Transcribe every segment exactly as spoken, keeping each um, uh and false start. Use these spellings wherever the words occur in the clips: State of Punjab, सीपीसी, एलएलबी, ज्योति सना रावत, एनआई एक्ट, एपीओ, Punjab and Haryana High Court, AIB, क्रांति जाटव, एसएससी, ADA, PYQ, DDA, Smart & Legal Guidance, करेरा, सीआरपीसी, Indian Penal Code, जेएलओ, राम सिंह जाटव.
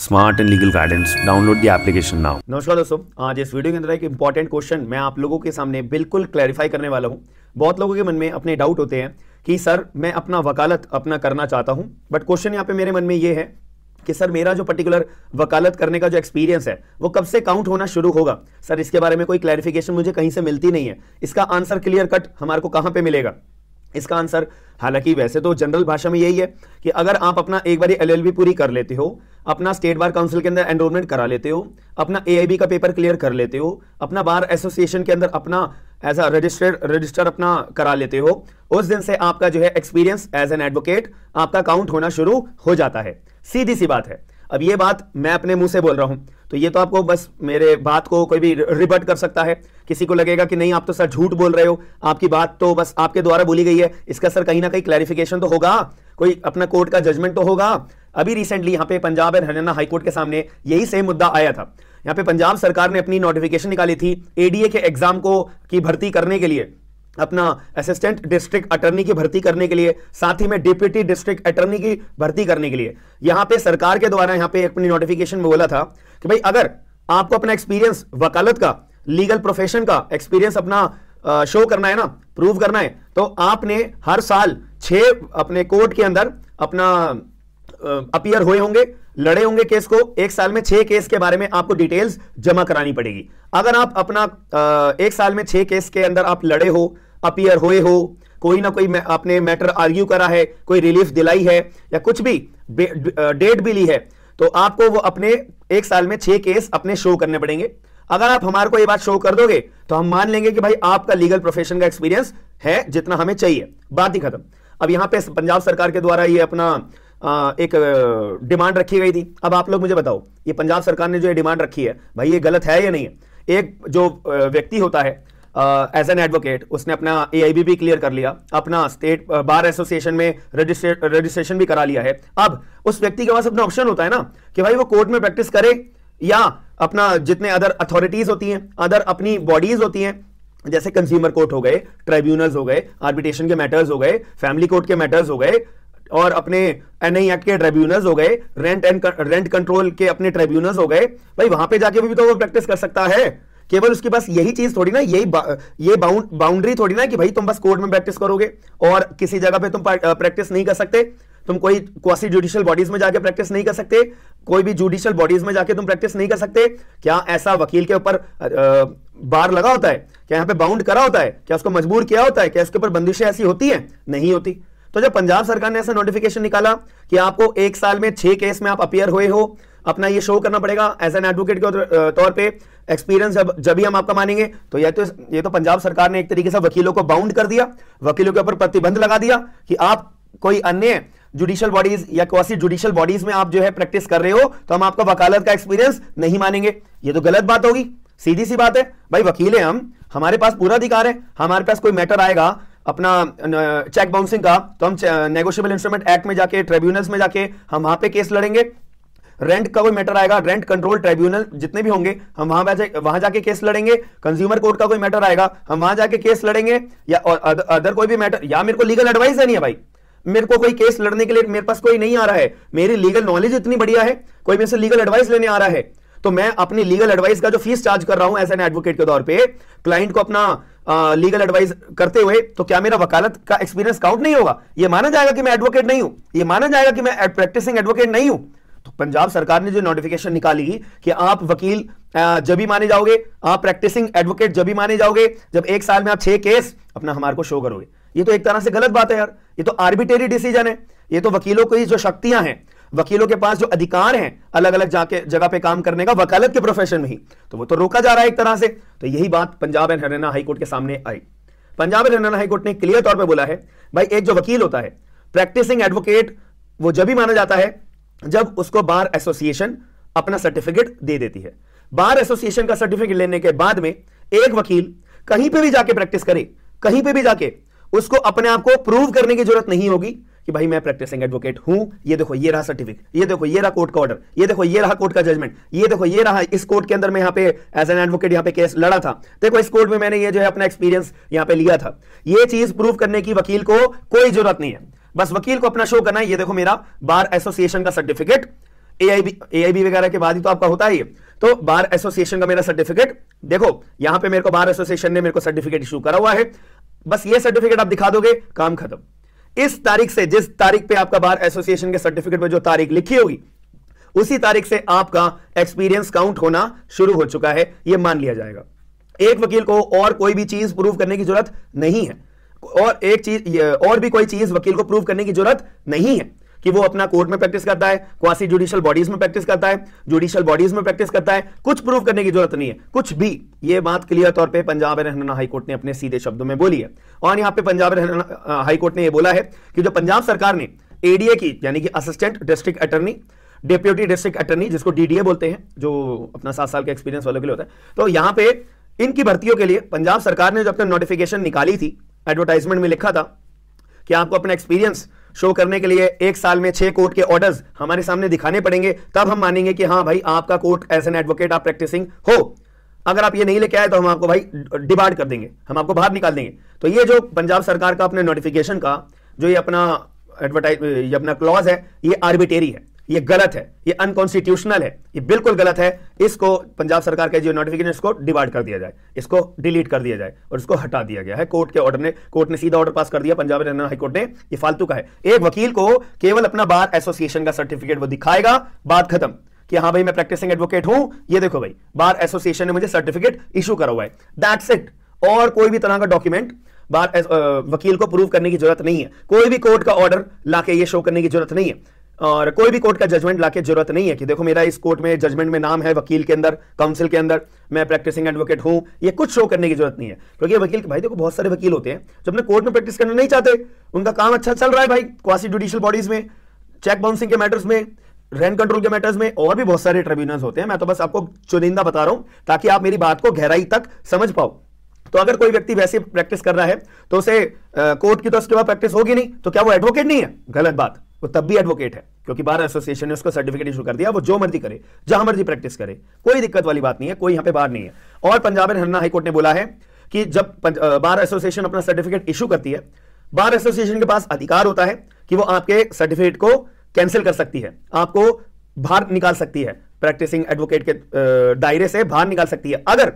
Smart and legal guidance, download the application now. नमस्कार दोस्तों, आज इस वीडियो के अंदर एक इंपॉर्टेंट क्वेश्चन मैं आप लोगों के सामने बिल्कुल क्लैरिफाई करने वाला हूं। बहुत लोगों के मन में अपने डाउट होते हैं कि सर मैं अपना वकालत अपना करना चाहता हूं, बट क्वेश्चन यहाँ पे मेरे मन में ये है कि सर मेरा जो पर्टिकुलर वकालत करने का जो एक्सपीरियंस है वो कब से काउंट होना शुरू होगा। सर इसके बारे में कोई क्लैरिफिकेशन मुझे कहीं से मिलती नहीं है। इसका आंसर क्लियर कट हमारे को कहाँ पे मिलेगा? इसका आंसर हालांकि वैसे तो जनरल भाषा में यही है कि अगर आप अपना एक बार एलएलबी पूरी कर लेते हो, अपना स्टेट बार काउंसिल के अंदर एनरोलमेंट करा लेते हो, अपना एआईबी का पेपर क्लियर कर लेते हो, अपना बार एसोसिएशन के अंदर अपना एज अ रजिस्टर रजिस्टर अपना करा लेते हो, उस दिन से आपका जो है एक्सपीरियंस एज एन एडवोकेट आपका काउंट होना शुरू हो जाता है। सीधी सी बात है। अब ये बात मैं अपने मुंह से बोल रहा हूं तो ये तो आपको बस मेरे बात को कोई भी रिबट कर सकता है। किसी को लगेगा कि नहीं आप तो सर झूठ बोल रहे हो, आपकी बात तो बस आपके द्वारा बोली गई है, इसका सर कहीं ना कहीं क्लैरिफिकेशन तो होगा, कोई अपना कोर्ट का जजमेंट तो होगा। अभी रिसेंटली यहाँ पे पंजाब एंड हरियाणा हाईकोर्ट के सामने यही सेम मुद्दा आया था। यहाँ पे पंजाब सरकार ने अपनी नोटिफिकेशन निकाली थी एडीए के एग्जाम को की भर्ती करने के लिए, अपना असिस्टेंट डिस्ट्रिक्ट अटर्नी की भर्ती करने के लिए, साथ ही में डिप्टी डिस्ट्रिक्ट अटर्नी की भर्ती करने के लिए। यहां पे सरकार के द्वारा यहां पे अपनी नोटिफिकेशन में बोला था कि भाई अगर आपको अपना एक्सपीरियंस वकालत का, लीगल प्रोफेशन का एक्सपीरियंस अपना शो करना है ना, प्रूव करना है, तो आपने हर साल छह अपने कोर्ट के अंदर अपना अपीयर हुए होंगे, लड़े होंगे केस को, एक साल में छह केस के बारे में आपको डिटेल्स जमा करानी पड़ेगी। अगर आप अपना एक साल में छह केस के अंदर आप लड़े हो, अपीयर हुए हो, कोई ना कोई आपने मैटर आर्ग्यू करा है, कोई रिलीफ दिलाई है या कुछ भी डेट भी ली है, तो आपको वो अपने एक साल में छह केस अपने शो करने पड़ेंगे। अगर आप हमारे को ये बात शो कर दोगे तो हम मान लेंगे कि भाई आपका लीगल प्रोफेशन का एक्सपीरियंस है जितना हमें चाहिए, बात ही खत्म। अब यहाँ पे पंजाब सरकार के द्वारा ये अपना आ, एक डिमांड रखी गई थी। अब आप लोग मुझे बताओ ये पंजाब सरकार ने जो ये डिमांड रखी है भाई ये गलत है या नहीं है? एक जो व्यक्ति होता है एज एन एडवोकेट, उसने अपना एआईबी भी क्लियर कर लिया, अपना स्टेट बार एसोसिएशन में रजिस्ट्रेशन भी करा लिया है। अब उस व्यक्ति के पास अपना ऑप्शन होता है ना कि भाई वो कोर्ट में प्रैक्टिस करे या अपना जितने अदर अथॉरिटीज होती हैं, अदर अपनी बॉडीज होती हैं, जैसे कंज्यूमर कोर्ट हो गए, ट्राइब्यूनल्स हो गए, आर्बिट्रेशन के मैटर्स हो गए, फैमिली कोर्ट के मैटर्स हो गए, और अपने एनआई एक्ट के ट्रिब्यूनल्स हो गए, रेंट एंड रेंट कंट्रोल के अपने ट्रिब्यूनल्स हो गए, भाई वहां पे जाके भी तो वो प्रैक्टिस कर सकता है। केवल उसके पास यही चीज थोड़ी ना, यही बा, ये बाउंड बाउंड्री थोड़ी ना कि भाई तुम बस कोर्ट में प्रैक्टिस करोगे और किसी जगह पे तुम प्रैक्टिस नहीं कर सकते, तुम कोई क्वासी जुडिशियल बॉडीज में जाके प्रैक्टिस नहीं कर सकते, कोई भी जुडिशियल बॉडीज में जाके तुम प्रैक्टिस नहीं कर सकते। क्या ऐसा वकील के ऊपर बार लगा होता है? क्या यहाँ पे बाउंड करा होता है? क्या उसको मजबूर किया होता है? क्या उसके ऊपर बंदिशें ऐसी होती है? नहीं होती। तो जब पंजाब सरकार ने ऐसा नोटिफिकेशन निकाला कि आपको एक साल में छह केस में आप अपीयर हुए हो, अपना ये शो करना पड़ेगा एज एन एडवोकेट के तौर पे, एक्सपीरियंस जब जब भी हम आपका मानेंगे, तो यह तो ये तो पंजाब सरकार ने एक तरीके से वकीलों को बाउंड कर दिया, वकीलों के ऊपर प्रतिबंध लगा दिया कि आप कोई अन्य जुडिशियल बॉडीज या क्वासी जुडिशियल बॉडीज में आप जो है प्रैक्टिस कर रहे हो तो हम आपका वकालत का एक्सपीरियंस नहीं मानेंगे। ये तो गलत बात होगी, सीधी सी बात है। भाई वकील हैं हम, हमारे पास पूरा अधिकार है, हमारे पास कोई मैटर आएगा अपना चेक बाउंसिंग का तो हम नेगोशिएबल इंस्ट्रूमेंट एक्ट में जाके, ट्रिब्यूनल्स में जाके हम वहां पे केस लड़ेंगे। रेंट का कोई मैटर आएगा, रेंट कंट्रोल ट्रिब्यूनल जितने भी होंगे हम वहां जाके वहां जाके केस लड़ेंगे। कंज्यूमर कोर्ट का कोई मैटर आएगा हम वहां जाके केस लड़ेंगे, या और अद, अदर कोई भी मैटर, या मेरे को लीगल एडवाइस है नहीं है भाई, मेरे को कोई केस लड़ने के लिए मेरे पास कोई नहीं आ रहा है, मेरी लीगल नॉलेज इतनी बढ़िया है, कोई मेरे से लीगल एडवाइस लेने आ रहा है, तो मैं अपनी लीगल एडवाइस का जो फीस चार्ज कर रहा हूं एज एन एडवोकेट के तौर पे क्लाइंट को अपना आ, लीगल एडवाइस करते हुए, तो क्या मेरा वकालत का एक्सपीरियंस काउंट नहीं होगा? यह माना जाएगा कि मैं एडवोकेट नहीं हूं, यह माना जाएगा कि मैं प्रैक्टिसिंग एडवोकेट नहीं हूं। तो पंजाब सरकार ने जो नोटिफिकेशन निकाली कि आप वकील जब भी माने जाओगे, आप प्रैक्टिसिंग एडवोकेट जब भी माने जाओगे, जब एक साल में आप छह केस अपना हमारे को शो करोगे। ये तो एक तरह से गलत बात है यार, ये तो आर्बिट्रेरी डिसीजन है। ये तो वकीलों की जो शक्तियां हैं, वकीलों के पास जो अधिकार हैं अलग अलग जाके जगह पे काम करने का वकालत के प्रोफेशन में ही, तो वो तो रोका जा रहा है एक तरह से। तो यही बात पंजाब एंड हरियाणा हाईकोर्ट के सामने आई। पंजाब एंड हरियाणा हाईकोर्ट ने क्लियर तौर पे बोला है भाई एक जो वकील होता है प्रैक्टिसिंग एडवोकेट वो जब भी माना जाता है जब उसको बार एसोसिएशन अपना सर्टिफिकेट दे देती है। बार एसोसिएशन का सर्टिफिकेट लेने के बाद में एक वकील कहीं पर भी जाके प्रैक्टिस करे, कहीं पर भी जाके, उसको अपने आप को प्रूव करने की जरूरत नहीं होगी कि भाई मैं प्रैक्टिसिंग एडवोकेट हूं। ये देखो ये रहा सर्टिफिकेट, ये देखो ये रहा कोर्ट का ऑर्डर, ये देखो ये रहा कोर्ट का जजमेंट, ये देखो ये रहा इस कोर्ट के अंदर मैं यहाँ पे एज एन एडवोकेट यहाँ पे केस लड़ा था, देखो इस कोर्ट में मैंने ये जो है अपना एक्सपीरियंस यहाँ पे लिया था। ये चीज प्रूव करने की वकील को कोई जरूरत नहीं है, बस वकील को अपना शो करना है ये देखो मेरा बार एसोसिएशन का सर्टिफिकेट, एआईबी एआईबी वगैरह के बाद ही तो आपका होता है ये। तो बार एसोसिएशन का मेरा सर्टिफिकेट देखो, यहां पे मेरे को बार एसोसिएशन ने मेरे को सर्टिफिकेट इशू करा हुआ है, बस ये सर्टिफिकेट आप दिखा दोगे, काम खत्म। इस तारीख से, जिस तारीख पे आपका बार एसोसिएशन के सर्टिफिकेट में जो तारीख लिखी होगी, उसी तारीख से आपका एक्सपीरियंस काउंट होना शुरू हो चुका है, यह मान लिया जाएगा। एक वकील को और कोई भी चीज प्रूव करने की जरूरत नहीं है, और एक चीज और भी कोई चीज वकील को प्रूव करने की जरूरत नहीं है कि वो अपना कोर्ट में प्रैक्टिस करता है, क्वासी जुडिशियल बॉडीज में प्रैक्टिस करता है, जुडिशियल बॉडीज में प्रैक्टिस करता है, कुछ प्रूव करने की जरूरत नहीं है, कुछ भी। ये बात क्लियर तौर पे पंजाब एंड हरियाणा हाईकोर्ट ने अपने सीधे शब्दों में बोली है। और यहाँ पे पंजाब एंड हरियाणा हाईकोर्ट ने यह बोला है कि जो पंजाब सरकार ने एडीए की, यानी कि assistant district attorney, deputy district attorney जिसको डीडीए बोलते हैं, जो अपना सात साल के एक्सपीरियंस वालों के लिए होता है, तो यहाँ पे इनकी भर्तियों के लिए पंजाब सरकार ने जब अपनी नोटिफिकेशन निकाली थी, एडवर्टाइजमेंट में लिखा था कि आपको अपना एक्सपीरियंस शो करने के लिए एक साल में छह कोर्ट के ऑर्डर्स हमारे सामने दिखाने पड़ेंगे, तब हम मानेंगे कि हाँ भाई आपका कोर्ट एज एन एडवोकेट आप प्रैक्टिसिंग हो। अगर आप ये नहीं लेके आए तो हम आपको भाई डिबार्ड कर देंगे, हम आपको बाहर निकाल देंगे। तो ये जो पंजाब सरकार का अपने नोटिफिकेशन का जो ये अपना एडवर्टाइज ये अपना क्लॉज है, ये आर्बिटेरी है, ये गलत है, ये अनकॉन्स्टिट्यूशनल है, ये बिल्कुल गलत है। इसको पंजाब सरकार के जो नोटिफिकेशन, इसको डिवाइड कर दिया जाए, इसको डिलीट कर दिया जाए और इसको हटा दिया गया है। कोर्ट के ऑर्डर ने कोर्ट ने सीधा ऑर्डर पास कर दिया पंजाब हरियाणा हाईकोर्ट ने, ये फालतू का है। एक वकील को केवल अपना बार एसोसिएशन का सर्टिफिकेट वो दिखाएगा, बात खत्म, कि हाँ भाई मैं प्रैक्टिसिंग एडवोकेट हूं, ये देखो भाई बार एसोसिएशन ने मुझे सर्टिफिकेट इशू करा हुआ है, दैट्स इट। और कोई भी तरह का डॉक्यूमेंट बार वकील को प्रूव करने की जरूरत नहीं है, कोई भी कोर्ट का ऑर्डर लाके ये शो करने की जरूरत नहीं है, और कोई भी कोर्ट का जजमेंट लाके जरूरत नहीं है कि देखो मेरा इस कोर्ट में जजमेंट में नाम है, वकील के अंदर, काउंसिल के अंदर, मैं प्रैक्टिसिंग एडवोकेट हूं, ये कुछ शो करने की जरूरत नहीं है। क्योंकि वकील भाई देखो बहुत सारे वकील होते हैं जो अपने कोर्ट में प्रैक्टिस करना नहीं चाहते, उनका काम अच्छा चल रहा है भाई क्वासी जुडिशियल बॉडीज में, चेक बाउंसिंग के मैटर्स में, रेंट कंट्रोल के मैटर्स में, और भी बहुत सारे ट्रिब्यूनल्स होते हैं। मैं तो बस आपको चुनिंदा बता रहा हूं ताकि आप मेरी बात को गहराई तक समझ पाओ। तो अगर कोई व्यक्ति वैसे प्रैक्टिस कर रहा है तो उसे कोर्ट की तो उसके बाद प्रैक्टिस होगी नहीं, तो क्या वो एडवोकेट नहीं है? गलत बात, वो तब भी एडवोकेट है क्योंकि बार एसोसिएशन ने उसको सर्टिफिकेट इशू कर दिया, वो जो मर्जी करे, जहां मर्जी प्रैक्टिस करे, कोई दिक्कत वाली बात नहीं है, कोई यहां पे बार नहीं है। और पंजाब एंड हरियाणा हाईकोर्ट ने बोला है कि जब बार एसोसिएशन अपना सर्टिफिकेट इशू करती है, बार एसोसिएशन के पास अधिकार होता है कि वो आपके सर्टिफिकेट को कैंसिल कर सकती है, आपको बाहर निकाल सकती है, प्रैक्टिसिंग एडवोकेट के दायरे से बाहर निकाल सकती है। अगर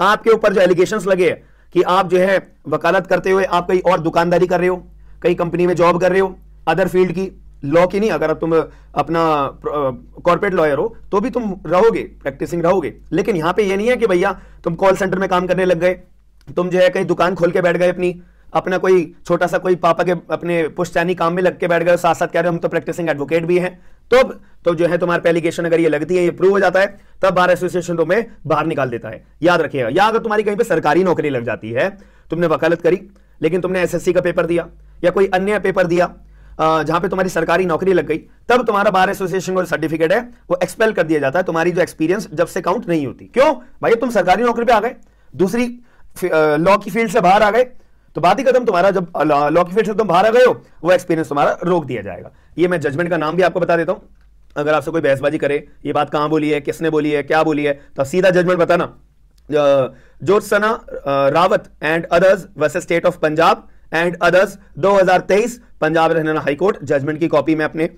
आपके ऊपर जो एलिगेशन लगे हैं कि आप जो है वकालत करते हुए आप कहीं और दुकानदारी कर रहे हो, कहीं कंपनी में जॉब कर रहे हो, अदर फील्ड की लॉ की नहीं, अगर तुम अपना कॉर्पोरेट लॉयर हो तो भी तुम रहोगे, प्रैक्टिसिंग रहोगे। लेकिन यहां पे ये नहीं है कि भैया तुम कॉल सेंटर में काम करने लग गए, तुम जो है कहीं दुकान खोल के बैठ गए अपनी, अपना कोई छोटा सा कोई पापा के अपने पुश्तैनी काम में लग के बैठ गए, साथ साथ कह रहे हम तो प्रैक्टिसिंग एडवोकेट भी हैं, तो तो जो है तुम्हारे पे एलिगेशन अगर ये लगती है, ये प्रूव हो जाता है, तब बार एसोसिएशन तुम्हें बाहर निकाल देता है, याद रखिएगा। या अगर तुम्हारी कहीं पर सरकारी नौकरी लग जाती है, तुमने वकालत करी लेकिन तुमने एस एस सी का पेपर दिया या कोई अन्य पेपर दिया जहां पे तुम्हारी सरकारी नौकरी लग गई, तब तुम्हारा बार एसोसिएशन का सर्टिफिकेट है वो एक्सपेल कर दिया जाता है, तुम्हारी जो एक्सपीरियंस जब से काउंट नहीं होती। क्यों भाई? तुम सरकारी नौकरी पे आ गए, दूसरी लॉ की फील्ड से बाहर आ गए, तो बात ही खत्म। तुम्हारा जब लॉ की फील्ड से तुम बाहर आ गए हो, वो एक्सपीरियंस तुम्हारा रोक दिया जाएगा। ये मैं जजमेंट का नाम भी आपको बता देता हूं, अगर आपसे कोई बहसबाजी करे ये बात कहां बोली है, किसने बोली है, क्या बोली है, तो सीधा जजमेंट बताना, ज्योति सना रावत and others versus state of Punjab and others दो हज़ार तेईस, पंजाब हरियाणा हाईकोर्ट। जजमेंट की कॉपी मैं अपने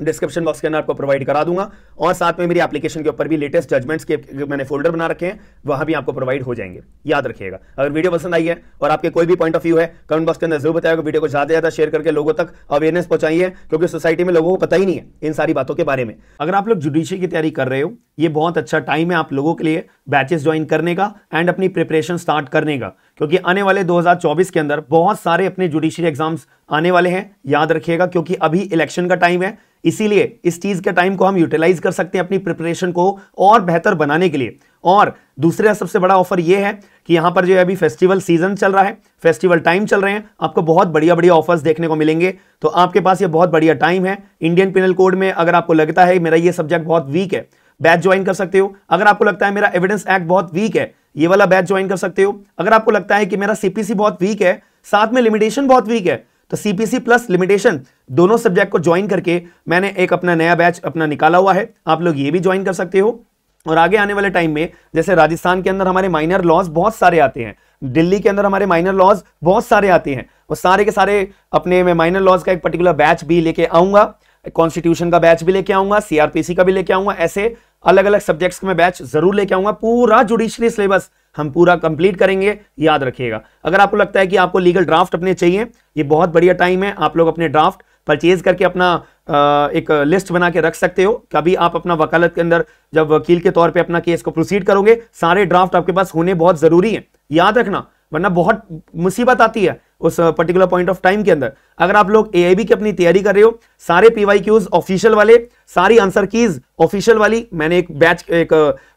डिस्क्रिप्शन बॉक्स के अंदर आपको प्रोवाइड करा दूंगा, और साथ में मेरी एप्लीकेशन के ऊपर भी लेटेस्ट जजमेंट्स के मैंने फोल्डर बना रखे हैं, वहां भी आपको प्रोवाइड हो जाएंगे, याद रखिएगा। अगर वीडियो पसंद आई है और आपके कोई भी पॉइंट ऑफ व्यू है, कमेंट बॉक्स के अंदर जरूर बताएगा। वीडियो को ज्यादा से ज्यादा शेयर करके लोगों तक अवेयरनेस पहुंचाइए, क्योंकि सोसाइटी में लोगों को पता ही नहीं है इन सारी बातों के बारे में। अगर आप लोग जुडिशरी की तैयारी कर रहे हो, ये बहुत अच्छा टाइम है आप लोगों के लिए बैचेस ज्वाइन करने का एंड अपनी प्रिपरेशन स्टार्ट करने का, क्योंकि आने वाले दो हज़ार चौबीस के अंदर बहुत सारे अपने जुडिशरी एग्जाम्स आने वाले हैं, याद रखिएगा। क्योंकि अभी इलेक्शन का टाइम है, इसीलिए इस चीज के टाइम को हम यूटिलाइज कर सकते हैं अपनी प्रिपरेशन को और बेहतर बनाने के लिए। और दूसरा सबसे बड़ा ऑफर यह है कि यहां पर जो है अभी फेस्टिवल सीजन चल रहा है, फेस्टिवल टाइम चल रहे हैं, आपको बहुत बढ़िया बढ़िया ऑफर्स देखने को मिलेंगे, तो आपके पास ये बहुत बढ़िया टाइम है। इंडियन पेनल कोड में अगर आपको लगता है मेरा ये सब्जेक्ट बहुत वीक है, बैच ज्वाइन कर सकते हो। अगर आपको लगता है मेरा एविडेंस एक्ट बहुत वीक है, ये वाला बैच ज्वाइन कर सकते हो। अगर आपको लगता है कि मेरा सीपीसी बहुत वीक है, साथ में लिमिटेशन बहुत वीक है, तो सीपीसी प्लस लिमिटेशन दोनों सब्जेक्ट को ज्वाइन करके मैंने एक अपना नया बैच अपना निकाला हुआ है, आप लोग ये भी ज्वाइन कर सकते हो। और आगे आने वाले टाइम में जैसे राजस्थान के अंदर हमारे माइनर लॉज बहुत सारे आते हैं, दिल्ली के अंदर हमारे माइनर लॉज बहुत सारे आते हैं, वो सारे के सारे अपने मैं माइनर लॉज का एक पर्टिकुलर बैच भी लेके आऊंगा। कॉन्स्टिट्यूशन का बैच भी लेके आऊंगा, सीआरपीसी का भी लेके आऊंगा, ऐसे अलग अलग सब्जेक्ट्स में बैच जरूर लेके आऊंगा। पूरा जुडिशरी सिलेबस हम पूरा कंप्लीट करेंगे, याद रखिएगा। अगर आपको लगता है कि आपको लीगल ड्राफ्ट अपने चाहिए, ये बहुत बढ़िया टाइम है, आप लोग अपने ड्राफ्ट परचेज करके अपना एक लिस्ट बना के रख सकते हो। कभी आप अपना वकालत के अंदर जब वकील के तौर पे अपना केस को प्रोसीड करोगे, सारे ड्राफ्ट आपके पास होने बहुत जरूरी है, याद रखना, वरना बहुत मुसीबत आती है उस पर्टिकुलर पॉइंट ऑफ टाइम के अंदर। अगर आप लोग एआईबी की अपनी तैयारी कर रहे हो, सारे पीवाईक्यूज ऑफिशियल वाले, सारी आंसर कीज ऑफिशियल वाली मैंने एक बैच एक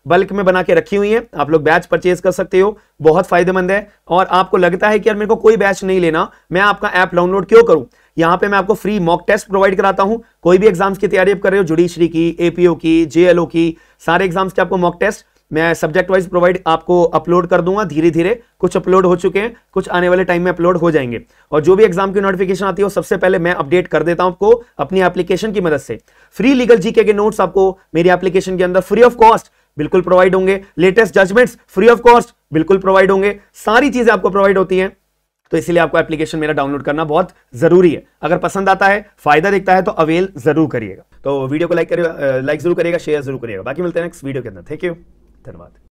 बल्क में बना के रखी हुई है, आप लोग बैच परचेज कर सकते हो, बहुत फायदेमंद है। और आपको लगता है कि यार मेरे को कोई बैच नहीं लेना, मैं आपका ऐप डाउनलोड क्यों करूं, यहाँ पे मैं आपको फ्री मॉक टेस्ट प्रोवाइड कराता हूं। कोई भी एग्जाम्स की तैयारी आप कर रहे हो, जुडिशरी की, एपीओ की, जेएलओ की, सारे एग्जाम्स के आपको मॉक टेस्ट मैं सब्जेक्ट वाइज प्रोवाइड आपको अपलोड कर दूंगा। धीरे धीरे कुछ अपलोड हो चुके हैं, कुछ आने वाले टाइम में अपलोड हो जाएंगे। और जो भी एग्जाम की नोटिफिकेशन आती है सबसे पहले मैं अपडेट कर देता हूं आपको अपनी एप्लीकेशन की मदद से। फ्री लीगल जीके के नोट्स आपको मेरी एप्लीकेशन के अंदर फ्री ऑफ कॉस्ट बिल्कुल प्रोवाइड होंगे, latest judgements free of cost बिल्कुल प्रोवाइड होंगे, सारी चीजें आपको प्रोवाइड होती हैं। तो इसलिए आपको एप्लीकेशन मेरा डाउनलोड करना बहुत जरूरी है। अगर पसंद आता है, फायदा दिखता है तो अवेल जरूर करिएगा। तो वीडियो को लाइक करिएगा, लाइक जरूर करिएगा, शेयर जरूर करिएगा। बाकी मिलते हैं नेक्स्ट वीडियो के अंदर। थैंक यू, धन्यवाद।